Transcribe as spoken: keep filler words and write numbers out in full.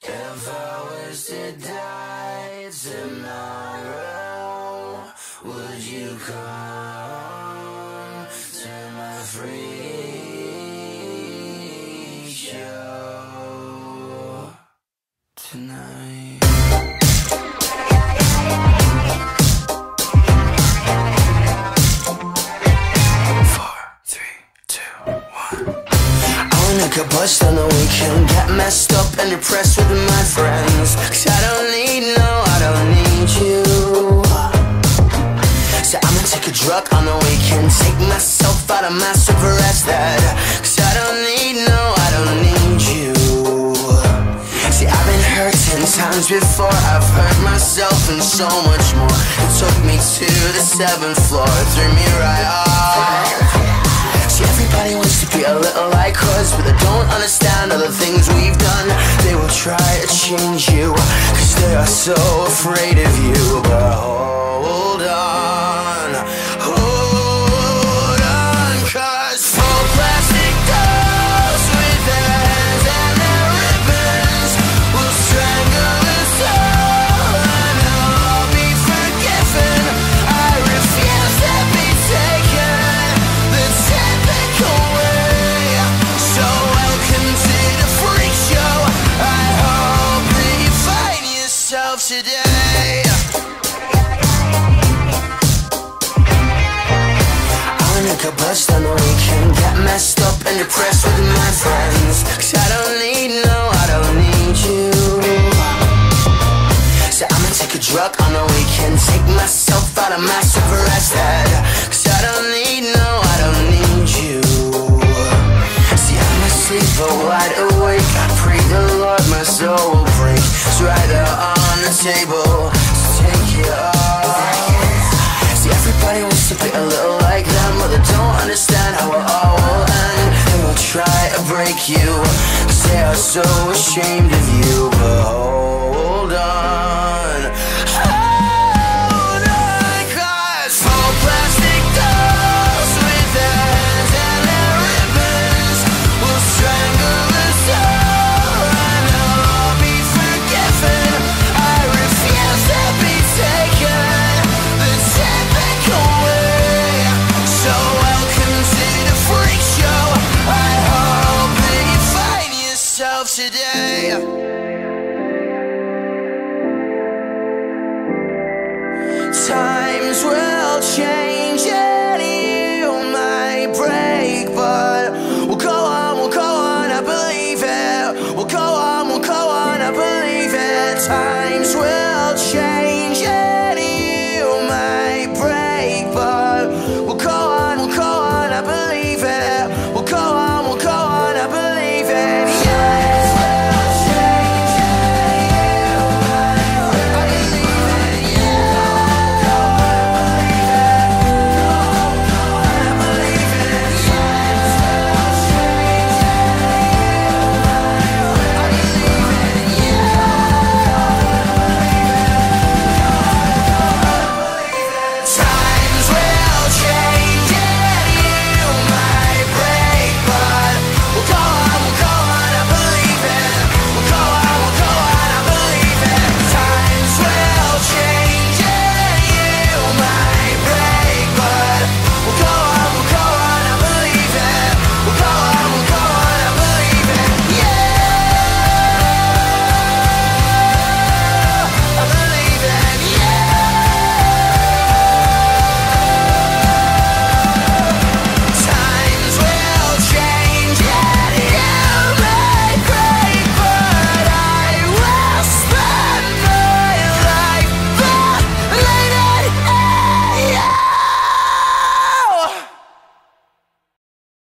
If I was to die tomorrow, would you come to my free show tonight? Like a bust on the weekend, got messed up and depressed with my friends. Cause I don't need, no, I don't need you. So I'ma take a drug on the weekend, take myself out of my superest head. Cause I don't need, no, I don't need you. See, I've been hurt ten times before, I've hurt myself and so much more. It took me to the seventh floor, threw me right off. Everybody wants to be a little like us, but they don't understand all the things we've done. They will try to change you, cause they are so afraid of you. But hold on, hold on, cause full plastic dolls with their hands and their ribbons will strangle us all, and I'll all be forgiven. I refuse to be taken the time. Today I'm like a bust on the weekend, got messed up and depressed with my friends. Cause I don't need, no, I don't need you. So I'ma take a drug on the weekend, take myself out of my superest head. Cause I don't need, no, I don't need you. See, I'm asleep but wide awake, I pray the Lord my soul will break. It's right there on the table, so take it off. See, everybody wants to be a little like them, but they don't understand how it all will end. They will try to break you, cause they are so ashamed of you. But hold on, hold on, cause full plastic dolls with their hands and their ribbons will strangle us all, and I'll all be forgiven. Today